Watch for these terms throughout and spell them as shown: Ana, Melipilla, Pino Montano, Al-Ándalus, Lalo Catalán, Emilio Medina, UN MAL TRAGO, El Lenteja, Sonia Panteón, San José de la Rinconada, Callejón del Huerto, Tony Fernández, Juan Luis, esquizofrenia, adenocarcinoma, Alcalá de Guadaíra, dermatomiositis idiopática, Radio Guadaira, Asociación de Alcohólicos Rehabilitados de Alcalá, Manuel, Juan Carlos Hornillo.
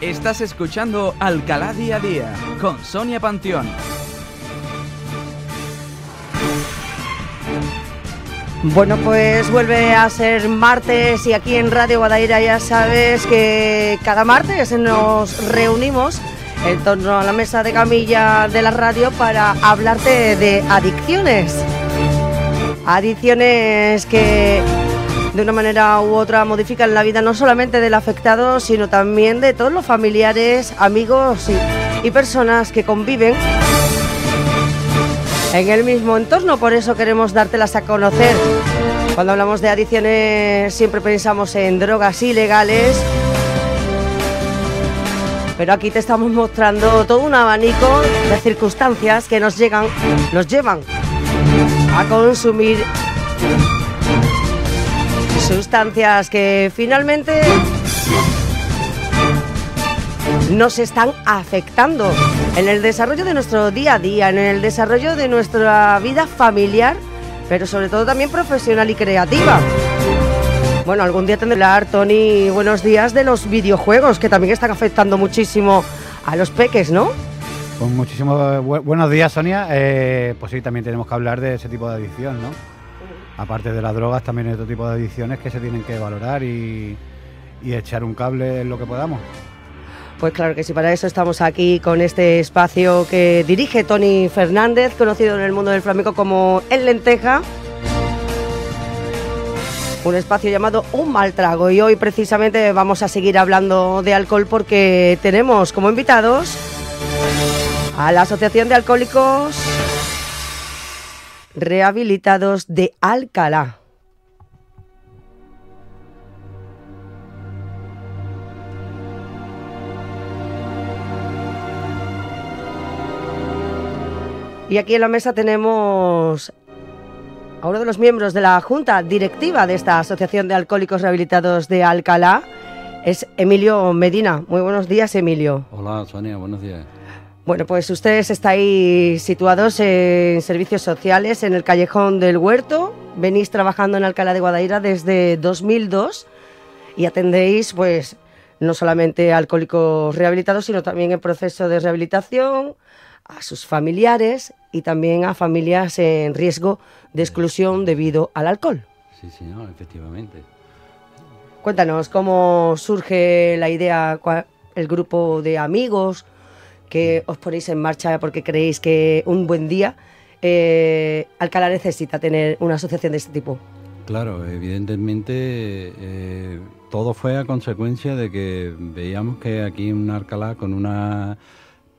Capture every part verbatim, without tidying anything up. Estás escuchando Alcalá Día a Día con Sonia Panteón. Bueno, pues vuelve a ser martes y aquí en Radio Guadaira ya sabes que cada martes nos reunimos en torno a la mesa de camilla de la radio para hablarte de adicciones. Adicciones que de una manera u otra modifican la vida no solamente del afectado, sino también de todos los familiares, amigos y, y personas que conviven en el mismo entorno. Por eso queremos dártelas a conocer. Cuando hablamos de adicciones siempre pensamos en drogas ilegales, pero aquí te estamos mostrando todo un abanico de circunstancias que nos llegan, nos llevan a consumir sustancias que finalmente nos están afectando en el desarrollo de nuestro día a día, en el desarrollo de nuestra vida familiar, pero sobre todo también profesional y creativa. Bueno, algún día tendré que hablar, Tony, buenos días, de los videojuegos, que también están afectando muchísimo a los peques, ¿no? Pues muchísimos bu buenos días, Sonia. Eh, pues sí, también tenemos que hablar de ese tipo de adicción, ¿no? Aparte de las drogas, también hay otro tipo de adicciones que se tienen que valorar y, y echar un cable en lo que podamos. Pues claro que sí, para eso estamos aquí con este espacio que dirige Tony Fernández, conocido en el mundo del flamenco como El Lenteja. Un espacio llamado Un Mal Trago, y hoy precisamente vamos a seguir hablando de alcohol porque tenemos como invitados a la Asociación de Alcohólicos Rehabilitados de Alcalá. Y aquí en la mesa tenemos a uno de los miembros de la Junta Directiva de esta Asociación de Alcohólicos Rehabilitados de Alcalá. Es Emilio Medina. Muy buenos días, Emilio. Hola, Sonia, buenos días. Bueno, pues ustedes estáis situados en servicios sociales en el Callejón del Huerto. Venís trabajando en Alcalá de Guadaíra desde dos mil dos y atendéis, pues, no solamente a alcohólicos rehabilitados, sino también en proceso de rehabilitación, a sus familiares y también a familias en riesgo de exclusión debido al alcohol. Sí, sí, no, efectivamente. Cuéntanos, ¿cómo surge la idea, cuál, el grupo de amigos que os ponéis en marcha porque creéis que un buen día eh, Alcalá necesita tener una asociación de este tipo? Claro, evidentemente eh, todo fue a consecuencia de que veíamos que aquí en Alcalá, con una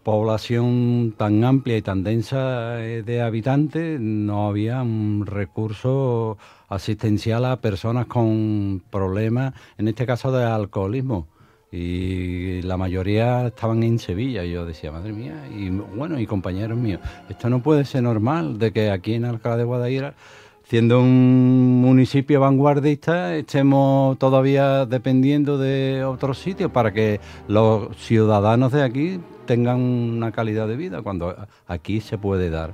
población tan amplia y tan densa de habitantes, no había un recurso asistencial a personas con problemas, en este caso de alcoholismo, y la mayoría estaban en Sevilla. Yo decía, madre mía, y bueno, y compañeros míos, esto no puede ser normal, de que aquí en Alcalá de Guadaíra, siendo un municipio vanguardista, estemos todavía dependiendo de otros sitios para que los ciudadanos de aquí tengan una calidad de vida, cuando aquí se puede dar.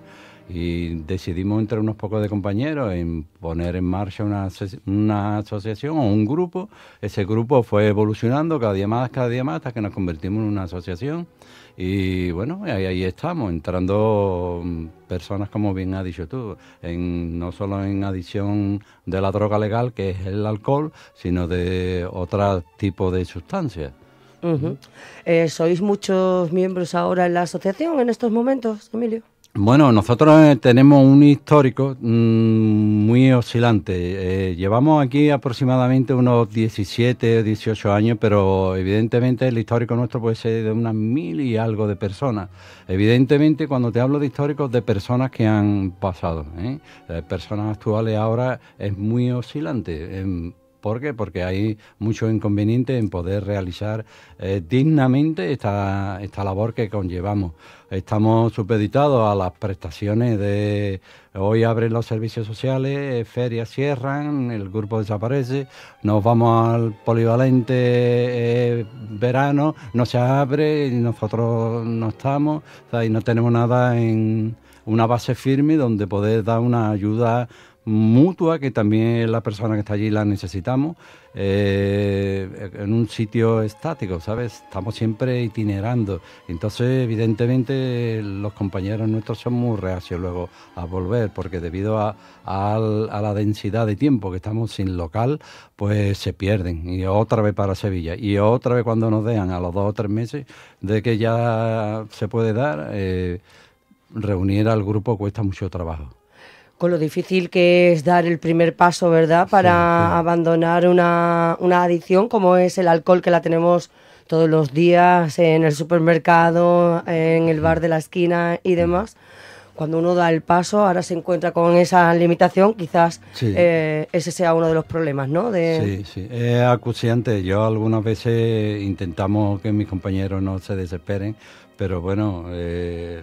Y decidimos entre unos pocos de compañeros en poner en marcha una, aso una asociación o un grupo. Ese grupo fue evolucionando cada día más, cada día más, hasta que nos convertimos en una asociación. Y bueno, ahí, ahí estamos, entrando personas, como bien has dicho tú, en, no solo en adición de la droga legal, que es el alcohol, sino de otro tipo de sustancias. Uh-huh. eh, ¿Sois muchos miembros ahora en la asociación en estos momentos, Emilio? Bueno, nosotros tenemos un histórico mmm, muy oscilante. Eh, llevamos aquí aproximadamente unos diecisiete, dieciocho años, pero evidentemente el histórico nuestro puede ser de unas mil y algo de personas. Evidentemente, cuando te hablo de históricos, de personas que han pasado, ¿eh? Eh, personas actuales ahora es muy oscilante. Eh, ¿Por qué? Porque hay mucho inconveniente en poder realizar eh, dignamente esta, esta labor que conllevamos. Estamos supeditados a las prestaciones de hoy abren los servicios sociales, ferias cierran, el grupo desaparece, nos vamos al polivalente eh, verano, no se abre, nosotros no estamos, o sea, y no tenemos nada en una base firme donde poder dar una ayuda mutua, que también la persona que está allí la necesitamos, eh, en un sitio estático, ¿sabes? Estamos siempre itinerando. Entonces, evidentemente, los compañeros nuestros son muy reacios luego a volver, porque debido a, a, a la densidad de tiempo que estamos sin local, pues se pierden. Y otra vez para Sevilla. Y otra vez cuando nos dejan, a los dos o tres meses de que ya se puede dar, eh, reunir al grupo cuesta mucho trabajo. Con lo difícil que es dar el primer paso, ¿verdad?, para sí, sí. abandonar una, una adicción como es el alcohol, que la tenemos todos los días en el supermercado, en el bar de la esquina y demás. Cuando uno da el paso, ahora se encuentra con esa limitación, quizás sí. eh, ese sea uno de los problemas, ¿no? De... Sí, sí, es acuciante. Yo algunas veces intentamos que mis compañeros no se desesperen, pero bueno, eh,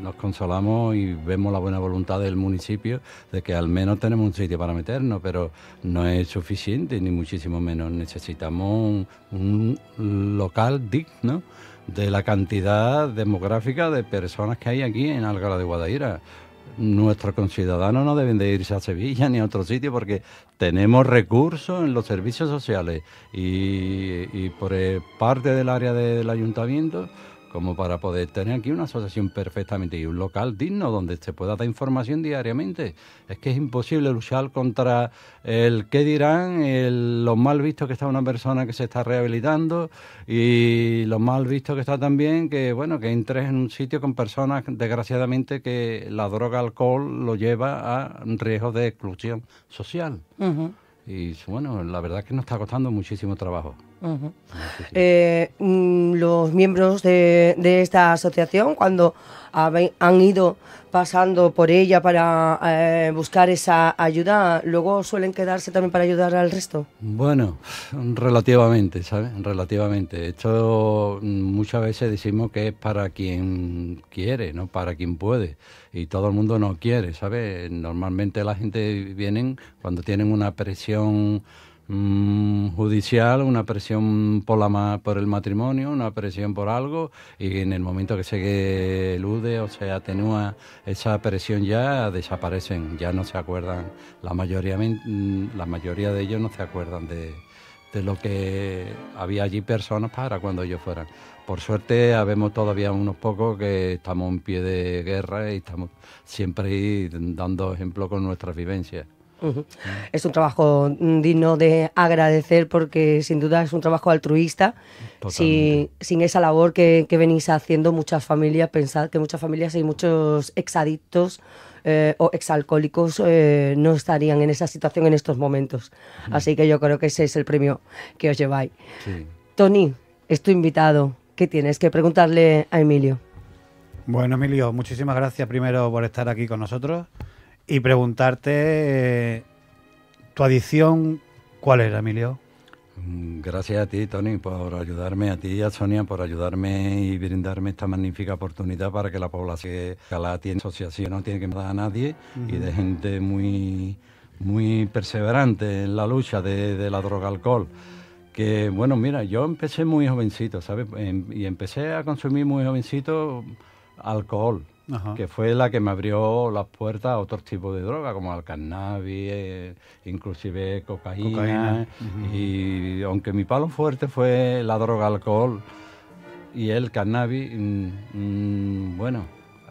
nos consolamos y vemos la buena voluntad del municipio de que al menos tenemos un sitio para meternos, pero no es suficiente, ni muchísimo menos. Necesitamos un, un local digno de la cantidad demográfica de personas que hay aquí en Alcalá de Guadaíra. Nuestros conciudadanos no deben de irse a Sevilla ni a otro sitio, porque tenemos recursos en los servicios sociales y, y por parte del área del ayuntamiento, como para poder tener aquí una asociación perfectamente y un local digno donde se pueda dar información diariamente. Es que es imposible luchar contra el qué dirán, el, lo mal visto que está una persona que se está rehabilitando, y lo mal visto que está también que, bueno, que entres en un sitio con personas, desgraciadamente, que la droga alcohol lo lleva a riesgos de exclusión social. Uh-huh. Y bueno, la verdad es que nos está costando muchísimo trabajo. Uh-huh. eh, los miembros de, de esta asociación, cuando han ido pasando por ella para eh, buscar esa ayuda, ¿luego suelen quedarse también para ayudar al resto? Bueno, relativamente, ¿sabes? Relativamente. Esto muchas veces decimos que es para quien quiere, no para quien puede. Y todo el mundo no quiere, ¿sabes? Normalmente la gente viene cuando tienen una presión judicial, una presión por, la, por el matrimonio, una presión por algo, y en el momento que se elude o se atenúa esa presión ya desaparecen, ya no se acuerdan, la mayoría, la mayoría de ellos no se acuerdan de, de lo que había allí personas para cuando ellos fueran. Por suerte, habemos todavía unos pocos que estamos en pie de guerra y estamos siempre ahí dando ejemplo con nuestras vivencias. Uh-huh. Es un trabajo digno de agradecer, porque sin duda es un trabajo altruista. Si, sin esa labor que, que venís haciendo, muchas familias, pensad que muchas familias y muchos exadictos eh, o exalcohólicos eh, no estarían en esa situación en estos momentos. Uh-huh. Así que yo creo que ese es el premio que os lleváis. Sí. Tony, es tu invitado. ¿Qué tienes que preguntarle a Emilio? Bueno, Emilio, muchísimas gracias primero por estar aquí con nosotros. Y preguntarte, eh, ¿tu adicción cuál era, Emilio? Gracias a ti, Tony, por ayudarme, a ti y a Sonia, por ayudarme y brindarme esta magnífica oportunidad para que la población de Alcalá tiene asociación, no tiene que matar a nadie, uh-huh. y de gente muy, muy perseverante en la lucha de, de la droga alcohol. Que, bueno, mira, yo empecé muy jovencito, ¿sabes? Y empecé a consumir muy jovencito alcohol. Ajá. Que fue la que me abrió las puertas a otros tipos de drogas, como el cannabis, eh, inclusive cocaína. cocaína. Uh-huh. Y aunque mi palo fuerte fue la droga alcohol y el cannabis, mm, mm, bueno,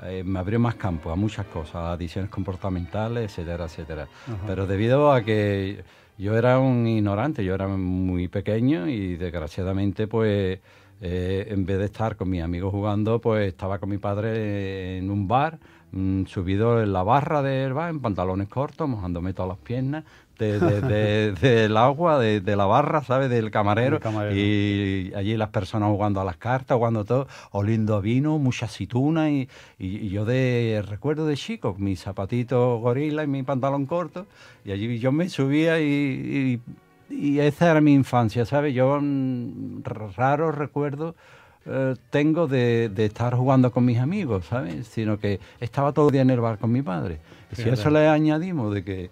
eh, me abrió más campo a muchas cosas, a adicciones comportamentales, etcétera, etcétera. Uh-huh. Pero debido a que yo era un ignorante, yo era muy pequeño y desgraciadamente pues... Eh, en vez de estar con mis amigos jugando, pues estaba con mi padre en un bar, mm, subido en la barra del bar, en pantalones cortos, mojándome todas las piernas de, de, de, de, del agua, de, de la barra, ¿sabes? Del camarero. camarero. Y allí las personas jugando a las cartas, jugando todo, oliendo a vino, mucha aceituna. Y, y, y yo de recuerdo de chico, mis zapatitos gorila y mi pantalón corto, y allí yo me subía y... y Y esa era mi infancia, ¿sabes? Yo raros recuerdos eh, tengo de, de estar jugando con mis amigos, ¿sabes? Sino que estaba todo el día en el bar con mi padre. Y si eso le añadimos de que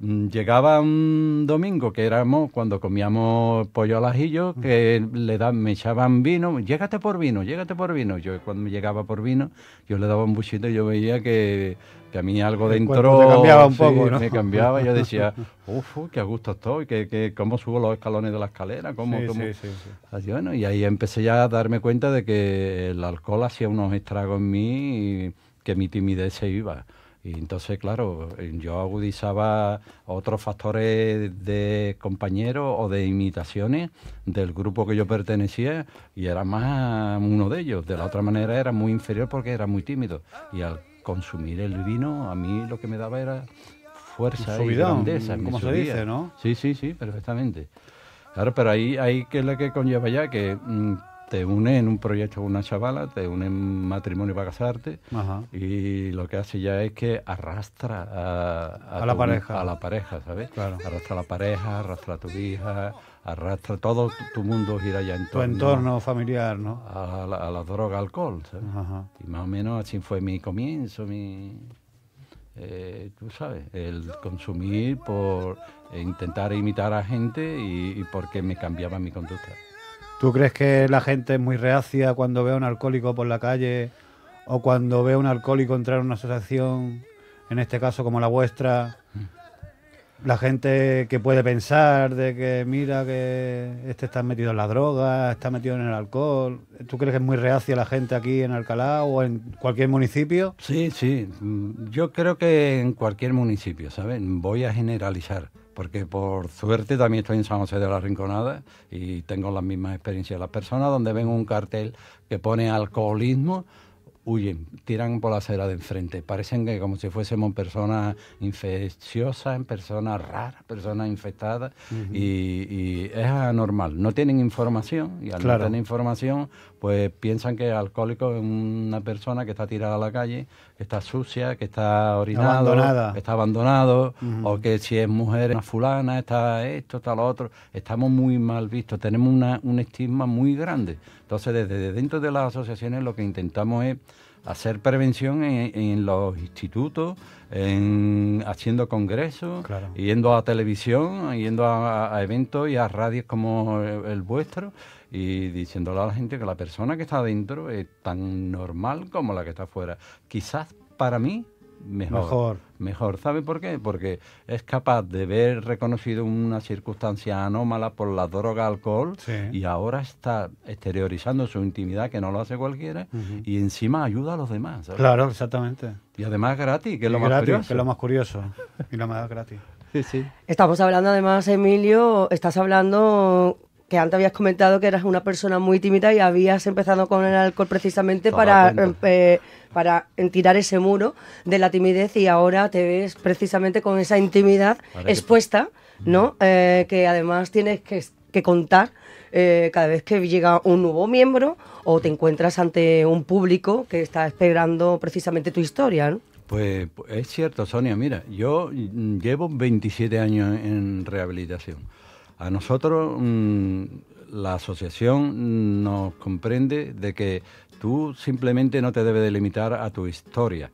Llegaba un domingo, que éramos cuando comíamos pollo al ajillo, que le da, me echaban vino, llégate por vino, llégate por vino. Yo cuando me llegaba por vino, yo le daba un buchito y yo veía que, que a mí algo dentro... me cambiaba un poco, sí, ¿no? Me cambiaba, yo decía, uff, qué a gusto estoy, que, que cómo subo los escalones de la escalera, cómo... Sí, cómo... Sí, sí, sí. Así, bueno, y ahí empecé ya a darme cuenta de que el alcohol hacía unos estragos en mí y que mi timidez se iba. Y entonces, claro, yo agudizaba otros factores de compañeros o de imitaciones del grupo que yo pertenecía y era más uno de ellos. De la otra manera era muy inferior porque era muy tímido. Y al consumir el vino, a mí lo que me daba era fuerza y grandeza. Como se dice, ¿no? Sí, sí, sí, perfectamente. Claro, pero ahí, ahí que es lo que conlleva ya que... Mmm, te une en un proyecto con una chavala, te une en matrimonio para casarte. Ajá. Y lo que hace ya es que arrastra a, a, a tu, la pareja, a la pareja, ¿sabes? Claro. Arrastra a la pareja, arrastra a tu hija, arrastra todo tu mundo gira ya en torno, tu entorno familiar, ¿no? A la, a la droga, alcohol, ¿sabes? Ajá. Y más o menos así fue mi comienzo, mi, eh, tú sabes, el consumir por intentar imitar a gente y, y porque me cambiaba mi conducta. ¿Tú crees que la gente es muy reacia cuando ve a un alcohólico por la calle o cuando ve a un alcohólico entrar a una asociación, en este caso como la vuestra? La gente que puede pensar de que mira que este está metido en la droga, está metido en el alcohol. ¿Tú crees que es muy reacia la gente aquí en Alcalá o en cualquier municipio? Sí, sí. Yo creo que en cualquier municipio, ¿sabes? Voy a generalizar. Porque por suerte también estoy en San José de la Rinconada y tengo las mismas experiencias. Las personas donde ven un cartel que pone alcoholismo, huyen, tiran por la acera de enfrente. Parecen que como si fuésemos personas infecciosas, personas raras, personas infectadas. Uh-huh. y, y es anormal. No tienen información y al claro. no tener información, pues piensan que el alcohólico es una persona que está tirada a la calle, que está sucia, que está orinado, abandonada. Que está abandonado, uh-huh. o que si es mujer, una fulana, está esto, está lo otro. Estamos muy mal vistos, tenemos una, un estigma muy grande. Entonces, desde dentro de las asociaciones lo que intentamos es hacer prevención en, en los institutos, en, haciendo congresos, claro. yendo a televisión, yendo a, a eventos y a radios como el, el vuestro, y diciéndole a la gente que la persona que está adentro es tan normal como la que está afuera. Quizás para mí mejor. Mejor. Mejor. ¿Sabe por qué? Porque es capaz de ver reconocido una circunstancia anómala por la droga, alcohol, sí. y ahora está exteriorizando su intimidad, que no lo hace cualquiera, uh-huh. y encima ayuda a los demás, ¿sabes? Claro, exactamente. Y además gratis, que es lo más curioso. Que es lo más curioso. Y lo más gratis. Sí, sí. Estamos hablando además, Emilio, estás hablando... que antes habías comentado que eras una persona muy tímida y habías empezado con el alcohol precisamente para, eh, para tirar ese muro de la timidez y ahora te ves precisamente con esa intimidad vale. expuesta, ¿no? Eh, que además tienes que, que contar eh, cada vez que llega un nuevo miembro o te encuentras ante un público que está esperando precisamente tu historia, ¿no? Pues es cierto, Sonia, mira, yo llevo veintisiete años en rehabilitación. A nosotros mmm, la asociación nos comprende de que tú simplemente no te debes de limitar a tu historia.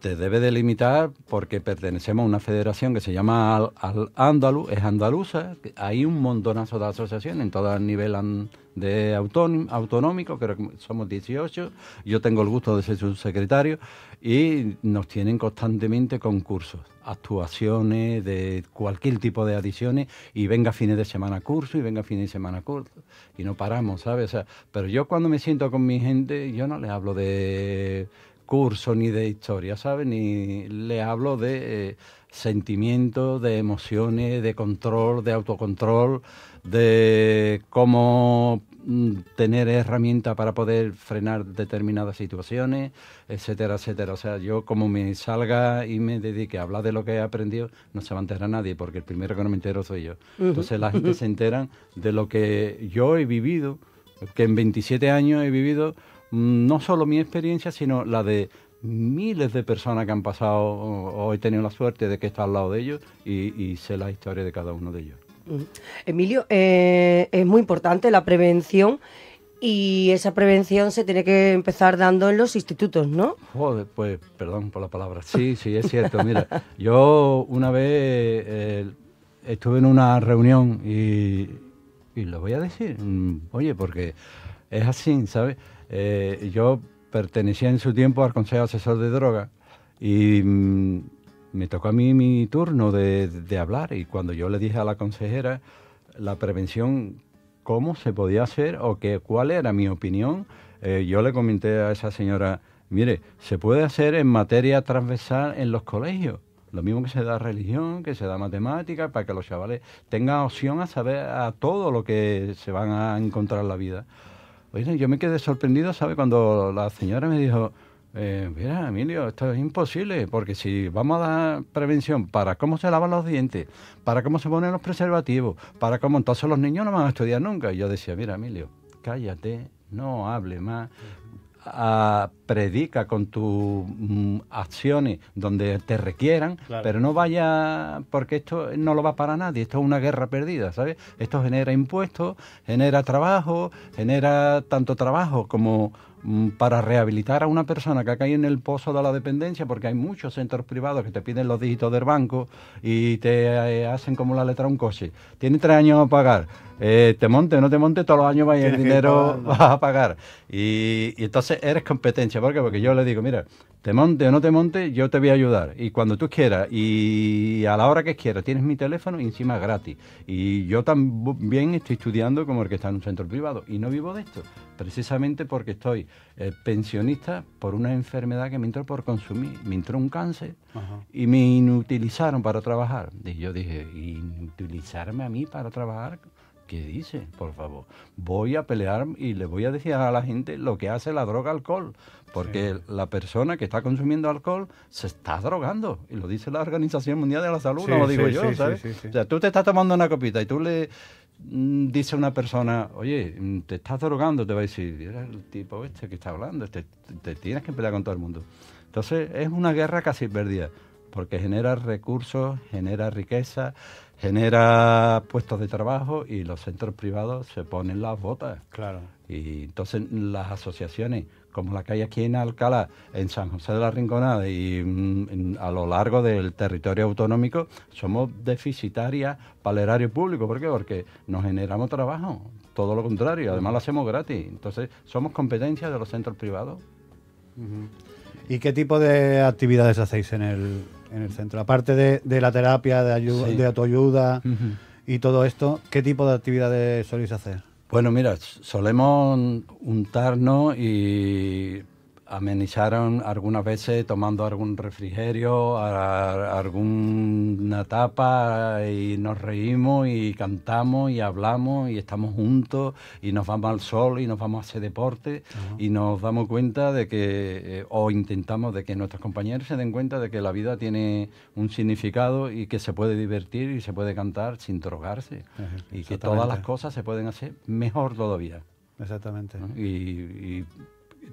Te debes de limitar porque pertenecemos a una federación que se llama Al-Ándalus, es andaluza. Hay un montonazo de asociaciones en todo el nivel de autonómico, creo que somos dieciocho. Yo tengo el gusto de ser subsecretario y nos tienen constantemente concursos, actuaciones de cualquier tipo de adiciones y venga fines de semana curso y venga fines de semana curso y no paramos, ¿sabes? O sea, pero yo cuando me siento con mi gente, yo no les hablo de... curso ni de historia, ¿sabes? Ni le hablo de eh, sentimientos, de emociones, de control, de autocontrol, de cómo mm, tener herramientas para poder frenar determinadas situaciones, etcétera, etcétera. O sea, yo como me salga y me dedique a hablar de lo que he aprendido, no se va a enterar nadie, porque el primero que no me entero soy yo. Uh-huh. Entonces la gente uh-huh. se entera de lo que yo he vivido, que en veintisiete años he vivido no solo mi experiencia, sino la de miles de personas que han pasado o he tenido la suerte de que está al lado de ellos y, y sé la historia de cada uno de ellos. Emilio, eh, es muy importante la prevención Y esa prevención se tiene que empezar dando en los institutos, ¿no? Joder, pues perdón por la palabra. Sí, sí, es cierto. Mira, yo una vez eh, estuve en una reunión y, y lo voy a decir, oye, porque es así, ¿sabes? Eh, yo pertenecía en su tiempo al Consejo Asesor de Drogas y mm, me tocó a mí mi turno de, de hablar, y cuando yo le dije a la consejera la prevención, cómo se podía hacer o que, cuál era mi opinión, eh, yo le comenté a esa señora, mire, se puede hacer en materia transversal en los colegios, lo mismo que se da religión, que se da matemática, para que los chavales tengan opción a saber a todo lo que se van a encontrar en la vida. Oye, yo me quedé sorprendido, ¿sabe? Cuando la señora me dijo, eh, mira, Emilio, esto es imposible, porque si vamos a dar prevención para cómo se lavan los dientes, para cómo se ponen los preservativos, para cómo, entonces los niños no van a estudiar nunca. Y yo decía, mira, Emilio, cállate, no hable más, a, predica con tus mm, acciones donde te requieran, claro, pero no vaya, porque esto no lo va para nadie, esto es una guerra perdida, ¿sabes? Esto genera impuestos, genera trabajo, genera tanto trabajo como para rehabilitar a una persona que ha caído en el pozo de la dependencia, porque hay muchos centros privados que te piden los dígitos del banco y te hacen como la letra de un coche. Tienes tres años a pagar, eh, te monte, no te monte, todos los años vaya el dinero vas a pagar. Y, y entonces eres competencia, ¿por qué? Porque yo le digo, mira, te monte o no te monte, yo te voy a ayudar. Y cuando tú quieras y a la hora que quieras, tienes mi teléfono y encima gratis. Y yo también estoy estudiando como el que está en un centro privado y no vivo de esto, precisamente porque estoy eh, pensionista por una enfermedad que me entró por consumir, me entró un cáncer. Ajá. Y me inutilizaron para trabajar. Y yo dije, ¿inutilizarme a mí para trabajar? ¿Qué dice? Por favor, voy a pelear y le voy a decir a la gente lo que hace la droga alcohol, porque sí, la persona que está consumiendo alcohol se está drogando, y lo dice la Organización Mundial de la Salud, sí, no lo digo sí, yo, sí, ¿sabes? Sí, sí, sí. O sea, tú te estás tomando una copita y tú le dice una persona, oye, te estás drogando, te va a decir, era el tipo este que está hablando, te, te tienes que pelear con todo el mundo. Entonces es una guerra casi perdida, porque genera recursos, genera riqueza, genera puestos de trabajo, y los centros privados se ponen las botas. Claro. Y entonces las asociaciones, como la que hay aquí en Alcalá, en San José de la Rinconada y mm, a lo largo del territorio autonómico, somos deficitarias para el erario público. ¿Por qué? Porque no generamos trabajo, todo lo contrario, además lo hacemos gratis. Entonces somos competencia de los centros privados. ¿Y qué tipo de actividades hacéis en el, en el centro? Aparte de, de la terapia, de, ayuda, sí, de autoayuda, uh-huh, y todo esto, ¿qué tipo de actividades soléis hacer? Bueno, mira, solemos untarnos y amenizaron algunas veces tomando algún refrigerio, a, a, alguna tapa, y nos reímos y cantamos y hablamos y estamos juntos y nos vamos al sol y nos vamos a hacer deporte. Uh-huh. Y nos damos cuenta de que, eh, o intentamos de que nuestros compañeros se den cuenta de que la vida tiene un significado y que se puede divertir y se puede cantar sin drogarse. Uh-huh. Y que todas las cosas se pueden hacer mejor todavía. Exactamente. ¿No? Y, y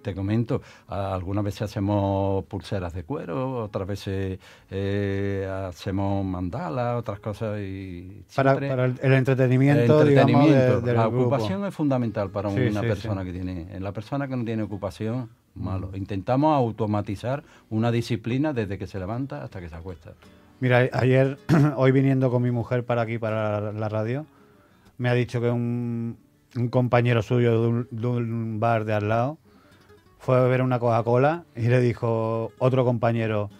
te comento, algunas veces hacemos pulseras de cuero, otras veces eh, hacemos mandalas, otras cosas. Y para, para el, el entretenimiento, el entretenimiento digamos, de, de la ocupación grupo es fundamental para sí, una sí, persona sí. que tiene. La persona que no tiene ocupación, malo. Intentamos automatizar una disciplina desde que se levanta hasta que se acuesta. Mira, ayer, hoy viniendo con mi mujer para aquí, para la radio, me ha dicho que un, un compañero suyo de un, de un bar de al lado fue a beber una Coca-Cola y le dijo otro compañero,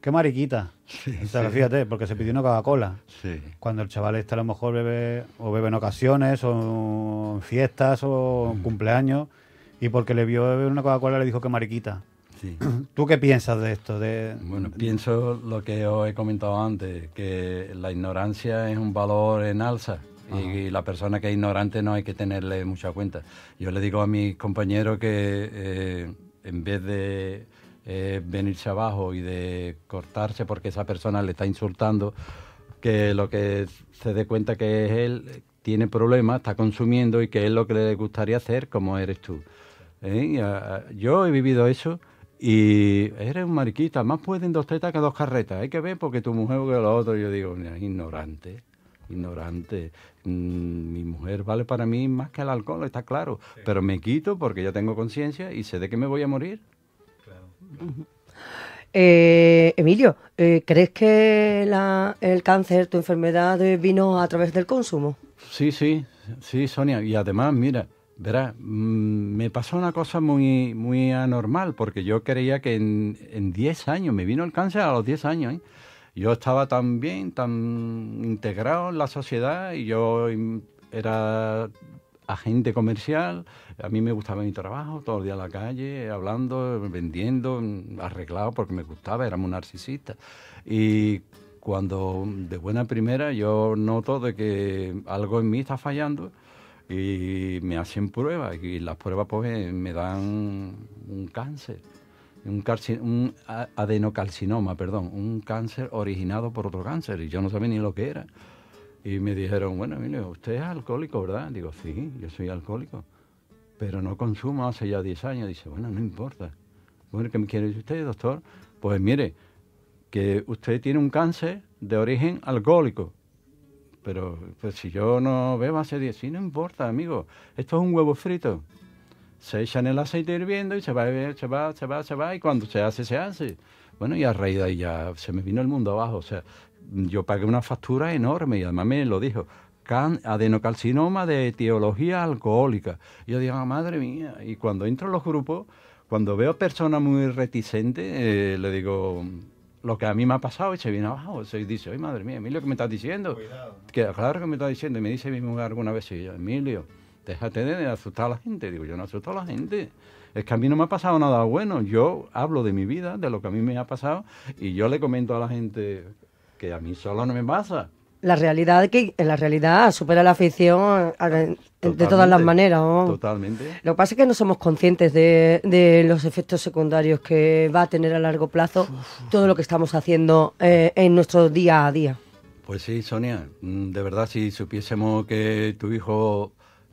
¡qué mariquita! Sí, o sea, sí. Fíjate, porque se pidió una Coca-Cola. Sí. Cuando el chaval este a lo mejor bebe, o bebe en ocasiones, o en fiestas, o en cumpleaños, y porque le vio beber una Coca-Cola le dijo, ¡qué mariquita! Sí. ¿Tú qué piensas de esto? De... Bueno, pienso lo que os he comentado antes, que la ignorancia es un valor en alza. Y la persona que es ignorante no hay que tenerle mucha cuenta. Yo le digo a mis compañeros que eh, en vez de eh, venirse abajo y de cortarse porque esa persona le está insultando, que lo que se dé cuenta que es él, tiene problemas, está consumiendo y que es lo que le gustaría hacer como eres tú. ¿Eh? Yo he vivido eso. Y eres un mariquita, más pueden dos tetas que dos carretas. Hay que ver porque tu mujer o que lo otro. Yo digo, mira, ignorante. Ignorante, mmm, mi mujer vale para mí más que el alcohol, está claro. Sí. Pero me quito porque ya tengo conciencia y sé de que me voy a morir. Claro. Uh-huh. eh, Emilio, eh, ¿crees que la, el cáncer, tu enfermedad, vino a través del consumo? Sí, sí, sí, Sonia. Y además, mira, verás, mmm, me pasó una cosa muy, muy anormal, porque yo creía que en, en diez años, me vino el cáncer a los diez años, ¿eh? Yo estaba tan bien, tan integrado en la sociedad, y yo era agente comercial, a mí me gustaba mi trabajo, todo el día en la calle, hablando, vendiendo, arreglado porque me gustaba, era un narcisista. Y cuando de buena primera yo noto de que algo en mí está fallando, y me hacen pruebas, y las pruebas pues me dan un cáncer. Un, un adenocarcinoma, perdón, un cáncer originado por otro cáncer, y yo no sabía ni lo que era. Y me dijeron, bueno, mire, usted es alcohólico, ¿verdad? Digo, sí, yo soy alcohólico, pero no consumo hace ya diez años. Dice, bueno, no importa. Bueno, ¿qué me quiere decir usted, doctor? Pues mire, que usted tiene un cáncer de origen alcohólico. Pero pues, si yo no bebo hace diez, sí, no importa, amigo, esto es un huevo frito. Se echan el aceite hirviendo y se va, se va, se va, se va, y cuando se hace, se hace. Bueno, y a raíz de ahí ya se me vino el mundo abajo. O sea, yo pagué una factura enorme, y además me lo dijo, can, adenocarcinoma de etiología alcohólica. Y yo digo, oh, madre mía, y cuando entro en los grupos, cuando veo personas muy reticentes, eh, le digo lo que a mí me ha pasado, y se viene abajo. O sea, y dice, ay, madre mía, Emilio, ¿qué me estás diciendo? Cuidado, ¿no? Que, claro que me estás diciendo. Y me dice mi mujer alguna vez, y yo, Emilio, déjate de asustar a la gente. Digo, yo no asusto a la gente. Es que a mí no me ha pasado nada bueno. Yo hablo de mi vida, de lo que a mí me ha pasado, y yo le comento a la gente que a mí solo no me pasa. La realidad, que en la realidad supera la ficción de todas las maneras, ¿no? Totalmente. Lo que pasa es que no somos conscientes de, de los efectos secundarios que va a tener a largo plazo Uf. todo lo que estamos haciendo eh, en nuestro día a día. Pues sí, Sonia. De verdad, si supiésemos que tu hijo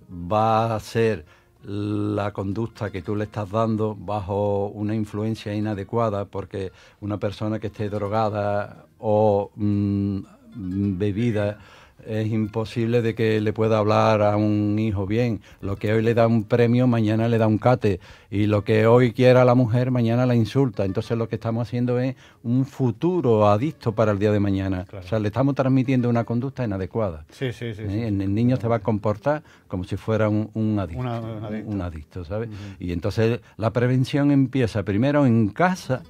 va a ser la conducta que tú le estás dando bajo una influencia inadecuada, porque una persona que esté drogada o mmm, bebida, es imposible de que le pueda hablar a un hijo bien. Lo que hoy le da un premio, mañana le da un cate, y lo que hoy quiera la mujer, mañana la insulta. Entonces lo que estamos haciendo es un futuro adicto para el día de mañana. Claro. O sea, le estamos transmitiendo una conducta inadecuada. Sí, sí, sí. ¿Eh? sí. El, el niño se va a comportar como si fuera un, un adicto. Una, un adicto. Un adicto, ¿sabes? Uh-huh. Y entonces la prevención empieza primero en casa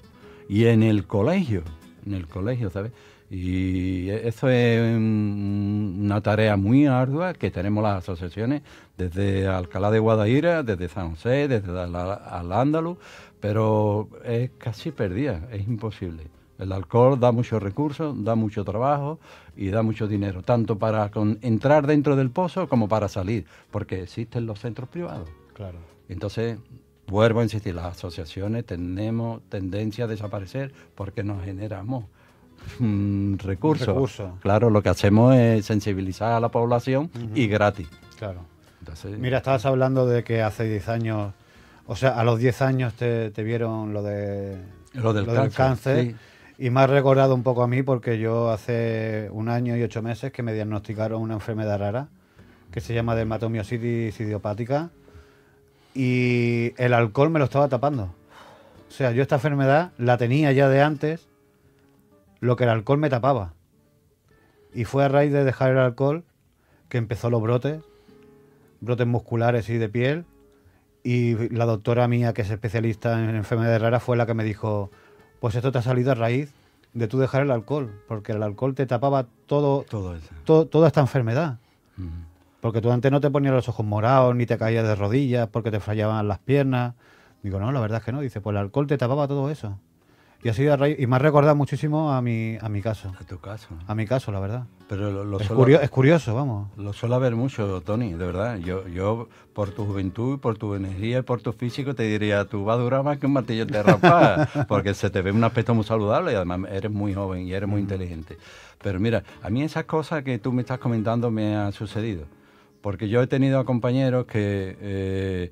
y en el colegio. En el colegio, ¿sabes? Y eso es una tarea muy ardua que tenemos las asociaciones desde Alcalá de Guadaíra, desde San José, desde Al-Ándalus, pero es casi perdida, es imposible. El alcohol da muchos recursos, da mucho trabajo y da mucho dinero, tanto para con, entrar dentro del pozo como para salir, porque existen los centros privados. Claro. Entonces, vuelvo a insistir, las asociaciones tenemos tendencia a desaparecer porque nos generamos recursos. Recurso. Claro, lo que hacemos es sensibilizar a la población uh-huh. y gratis. Claro. Entonces, mira, estabas hablando de que hace diez años, o sea, a los diez años te, te vieron lo de lo del lo cáncer, del cáncer sí. Y me has recordado un poco a mí, porque yo hace un año y ocho meses que me diagnosticaron una enfermedad rara que se llama dermatomiositis idiopática, y el alcohol me lo estaba tapando. O sea, yo esta enfermedad la tenía ya de antes, lo que el alcohol me tapaba. Y fue a raíz de dejar el alcohol que empezó los brotes, brotes musculares y de piel. Y la doctora mía, que es especialista en enfermedades raras, fue la que me dijo, pues esto te ha salido a raíz de tú dejar el alcohol, porque el alcohol te tapaba todo, todo eso. To, toda esta enfermedad. Uh-huh. Porque tú antes no te ponías los ojos morados, ni te caías de rodillas, porque te fallaban las piernas. Digo, no, la verdad es que no. Dice, pues el alcohol te tapaba todo eso. Y, así de raíz, y me ha recordado muchísimo a mi, a mi caso. A tu caso. ¿No? A mi caso, la verdad. Pero lo, lo es, suelo, curio, es curioso, vamos. Lo suelo haber mucho, Tony, de verdad. Yo, yo por tu juventud, por tu energía y por tu físico, te diría, tú vas a durar más que un martillo de rapaz, porque se te ve un aspecto muy saludable y además eres muy joven y eres muy mm. inteligente. Pero mira, a mí esas cosas que tú me estás comentando me han sucedido, porque yo he tenido a compañeros que... Eh,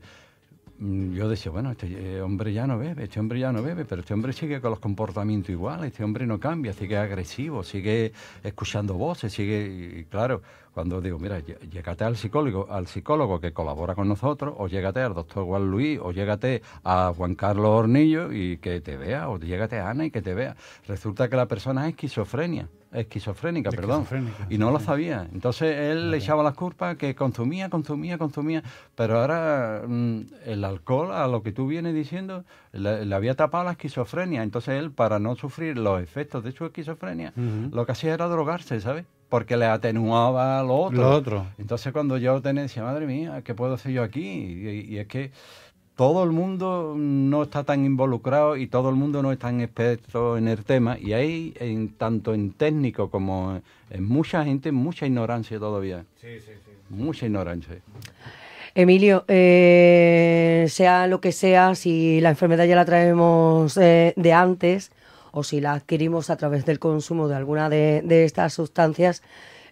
yo decía, bueno, este hombre ya no bebe, este hombre ya no bebe, pero este hombre sigue con los comportamientos iguales, este hombre no cambia, sigue agresivo, sigue escuchando voces, sigue... Y claro, Cuando digo, mira, llégate al psicólogo, al psicólogo que colabora con nosotros, o llégate al doctor Juan Luis, o llégate a Juan Carlos Hornillo y que te vea, o llégate a Ana y que te vea. Resulta que la persona es esquizofrenia, esquizofrénica, perdón, esquizofrénica, y no lo sabía. Entonces él vale. le echaba las culpas que consumía, consumía, consumía, pero ahora mmm, el alcohol, a lo que tú vienes diciendo, le, le había tapado la esquizofrenia. Entonces él, para no sufrir los efectos de su esquizofrenia, uh-huh. lo que hacía era drogarse, ¿sabes? Porque le atenuaba lo otro. Lo otro. Entonces cuando yo tenía, decía, madre mía, ¿qué puedo hacer yo aquí? Y, y es que todo el mundo no está tan involucrado y todo el mundo no es tan experto en el tema. Y hay, en, tanto en técnico como en, en mucha gente, mucha ignorancia todavía. Sí, sí, sí. Mucha ignorancia. Emilio, eh, sea lo que sea, si la enfermedad ya la traemos eh, de antes, o si la adquirimos a través del consumo de alguna de, de estas sustancias,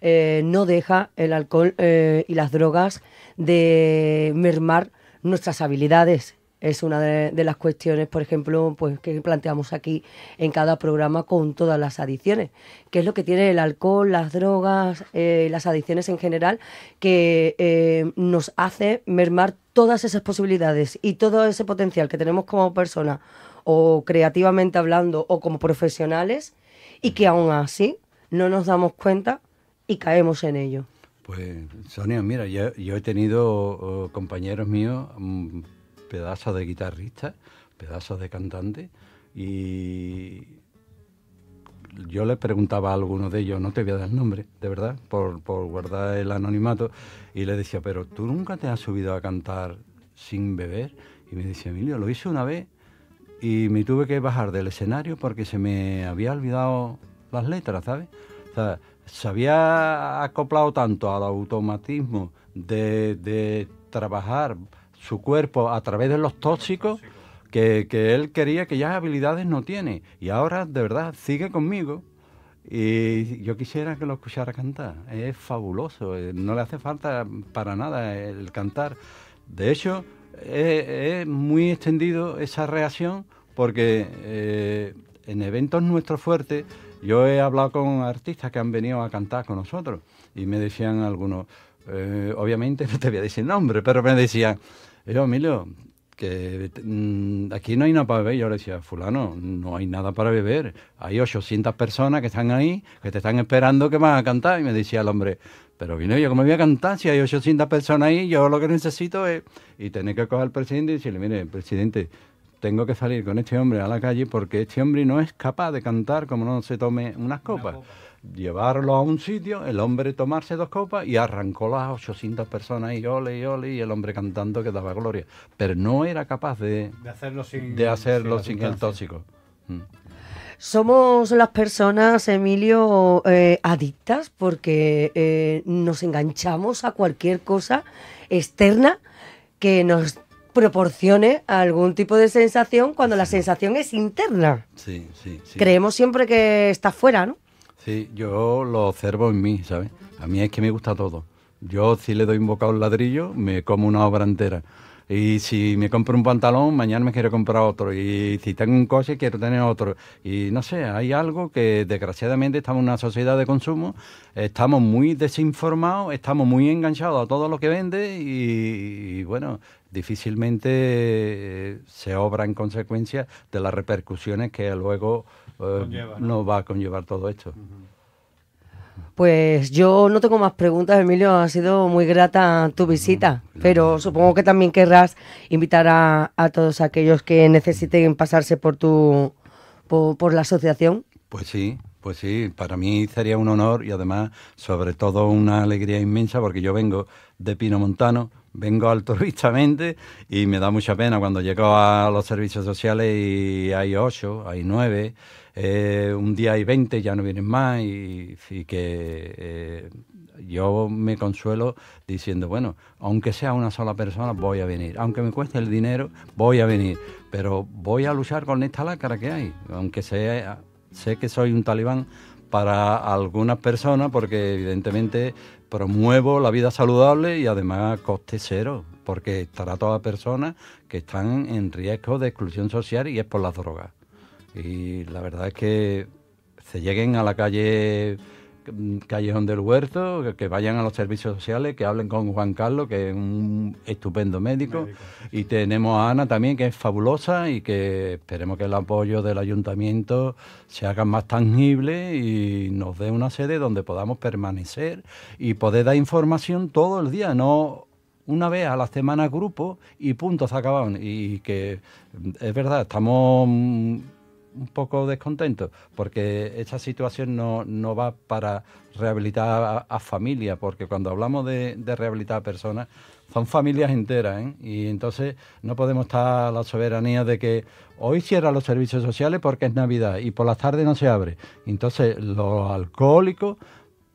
eh, no deja el alcohol eh, y las drogas de mermar nuestras habilidades. Es una de, de las cuestiones, por ejemplo, pues que planteamos aquí en cada programa con todas las adicciones. ¿Qué es lo que tiene el alcohol, las drogas, eh, las adicciones en general, que eh, nos hace mermar todas esas posibilidades y todo ese potencial que tenemos como persona, o creativamente hablando, o como profesionales, y que aún así no nos damos cuenta y caemos en ello? Pues, Sonia, mira, yo, yo he tenido uh, compañeros míos, um, pedazos de guitarristas, pedazos de cantantes, y yo les preguntaba a algunos de ellos, no te voy a dar nombre, de verdad, por, por guardar el anonimato, y les decía, pero ¿tú nunca te has subido a cantar sin beber? Y me decía, Emilio, lo hice una vez, y me tuve que bajar del escenario porque se me había olvidado las letras, ¿sabes? O sea, se había acoplado tanto al automatismo de, de trabajar su cuerpo a través de los tóxicos que, que él quería, que ya habilidades no tiene. Y ahora, de verdad, sigue conmigo. Y yo quisiera que lo escuchara cantar. Es fabuloso, no le hace falta para nada el cantar. De hecho, es, es muy extendido esa reacción porque eh, en eventos nuestros fuertes yo he hablado con artistas que han venido a cantar con nosotros y me decían algunos, eh, obviamente no te voy a decir nombre, pero me decían, yo, Emilio, que mm, aquí no hay nada para beber. Yo le decía, fulano, no hay nada para beber, hay ochocientas personas que están ahí, que te están esperando que vas a cantar. Y me decía el hombre, pero vino yo, ¿cómo voy a cantar si hay ochocientas personas ahí? Yo lo que necesito es... Y tener que coger al presidente y decirle, mire, presidente, tengo que salir con este hombre a la calle porque este hombre no es capaz de cantar como no se tome unas copas. Una copa. Llevarlo a un sitio, el hombre tomarse dos copas y arrancó las ochocientas personas y ole y ole y el hombre cantando que daba gloria. Pero no era capaz de, de hacerlo sin, de hacerlo sin, sin el tóxico. Mm. Somos las personas, Emilio, eh, adictas porque eh, nos enganchamos a cualquier cosa externa que nos proporcione algún tipo de sensación cuando la sensación es interna. Sí, sí, sí. Creemos siempre que está fuera, ¿no? Sí, yo lo observo en mí, ¿sabes? A mí es que me gusta todo. Yo si le doy un bocado al ladrillo, me como una obra entera. Y si me compro un pantalón, mañana me quiero comprar otro. Y si tengo un coche, quiero tener otro. Y no sé, hay algo que desgraciadamente estamos en una sociedad de consumo, estamos muy desinformados, estamos muy enganchados a todo lo que vende y, y bueno, difícilmente eh, se obra en consecuencia de las repercusiones que luego eh, conlleva, ¿no? nos va a conllevar todo esto. Uh-huh. Pues yo no tengo más preguntas, Emilio. Ha sido muy grata tu visita, pero supongo que también querrás invitar a, a todos aquellos que necesiten pasarse por tu por, por la asociación. Pues sí, pues sí. Para mí sería un honor y además, sobre todo, una alegría inmensa porque yo vengo de Pino Montano. Vengo altruistamente y me da mucha pena cuando llego a los servicios sociales y hay ocho, hay nueve, eh, un día hay veinte, ya no vienen más y, y que eh, yo me consuelo diciendo, bueno, aunque sea una sola persona voy a venir, aunque me cueste el dinero voy a venir, pero voy a luchar con esta lacra que hay, aunque sea, sé que soy un talibán para algunas personas porque evidentemente promuevo la vida saludable y además coste cero, porque estará toda persona que están en riesgo de exclusión social y es por las drogas. Y la verdad es que se lleguen a la calle Callejón del Huerto, que vayan a los servicios sociales, que hablen con Juan Carlos, que es un estupendo médico, médico. y tenemos a Ana también, que es fabulosa, y que esperemos que el apoyo del ayuntamiento se haga más tangible y nos dé una sede donde podamos permanecer y poder dar información todo el día, no una vez a la semana grupo y punto, se acabaron. Y que es verdad, estamos un poco descontento, porque esta situación no, no va para rehabilitar a, a familia, porque cuando hablamos de, de rehabilitar a personas, son familias enteras, ¿eh? Y entonces no podemos estar a la soberanía de que hoy cierran los servicios sociales porque es Navidad y por las tardes no se abre. Entonces los alcohólicos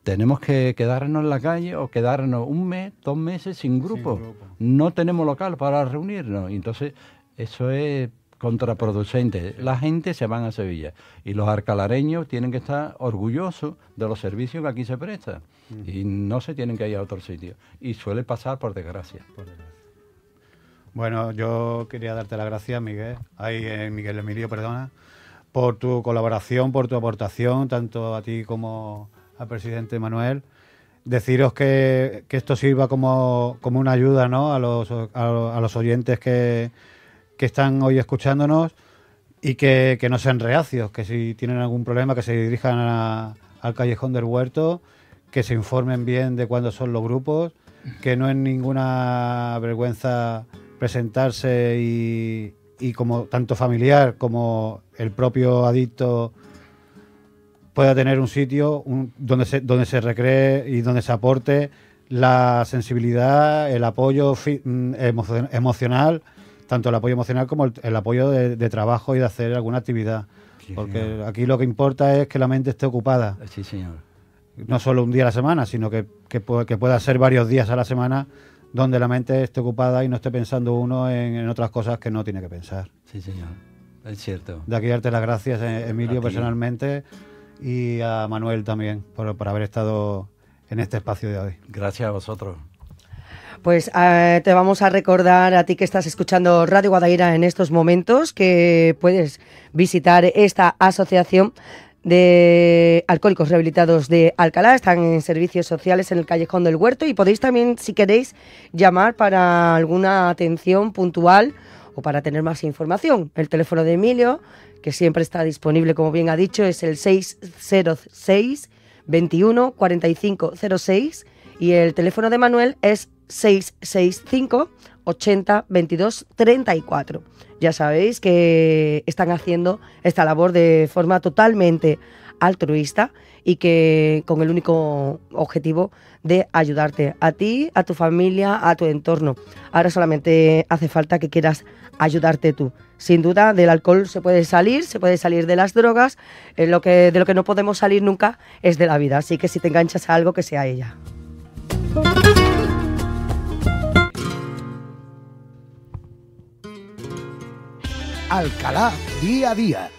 tenemos que quedarnos en la calle o quedarnos un mes, dos meses sin grupo. Sin grupo. No tenemos local para reunirnos. Entonces eso es contraproducente. La gente se van a Sevilla y los alcalareños tienen que estar orgullosos de los servicios que aquí se prestan uh-huh. y no se tienen que ir a otro sitio, y suele pasar por desgracia. Por desgracia. Bueno, yo quería darte las gracias, Miguel, Ay, eh, Miguel Emilio, perdona, por tu colaboración, por tu aportación, tanto a ti como al presidente Manuel. Deciros que, que esto sirva como, como una ayuda, ¿no?, a los, a, a los oyentes que que están hoy escuchándonos, y que, que no sean reacios, que si tienen algún problema que se dirijan a, al Callejón del Huerto, que se informen bien de cuándo son los grupos, que no es ninguna vergüenza presentarse y, y como tanto familiar como el propio adicto pueda tener un sitio un, donde, se, donde se recree y donde se aporte la sensibilidad, el apoyo fi, emo, emocional, tanto el apoyo emocional como el, el apoyo de, de trabajo y de hacer alguna actividad. Sí, porque señor. Aquí lo que importa es que la mente esté ocupada. Sí, señor. No solo un día a la semana, sino que, que, que pueda ser varios días a la semana donde la mente esté ocupada y no esté pensando uno en, en otras cosas que no tiene que pensar. Sí, señor. Es cierto. De aquí darte las gracias, Emilio, personalmente, y a Manuel también por, por haber estado en este espacio de hoy. Gracias a vosotros. Pues eh, te vamos a recordar a ti que estás escuchando Radio Guadaira en estos momentos, que puedes visitar esta asociación de alcohólicos rehabilitados de Alcalá. Están en servicios sociales en el Callejón del Huerto, y podéis también, si queréis, llamar para alguna atención puntual o para tener más información. El teléfono de Emilio, que siempre está disponible, como bien ha dicho, es el seis cero seis, veintiuno, cuarenta y cinco, cero seis, y el teléfono de Manuel es seis seis cinco, ochenta, veintidós, treinta y cuatro. Ya sabéis que están haciendo esta labor de forma totalmente altruista y que con el único objetivo de ayudarte a ti, a tu familia, a tu entorno. Ahora solamente hace falta que quieras ayudarte tú. Sin duda, del alcohol se puede salir, se puede salir de las drogas. Eh, lo que, de lo que no podemos salir nunca es de la vida. Así que si te enganchas a algo, que sea ella. Alcalá día a día.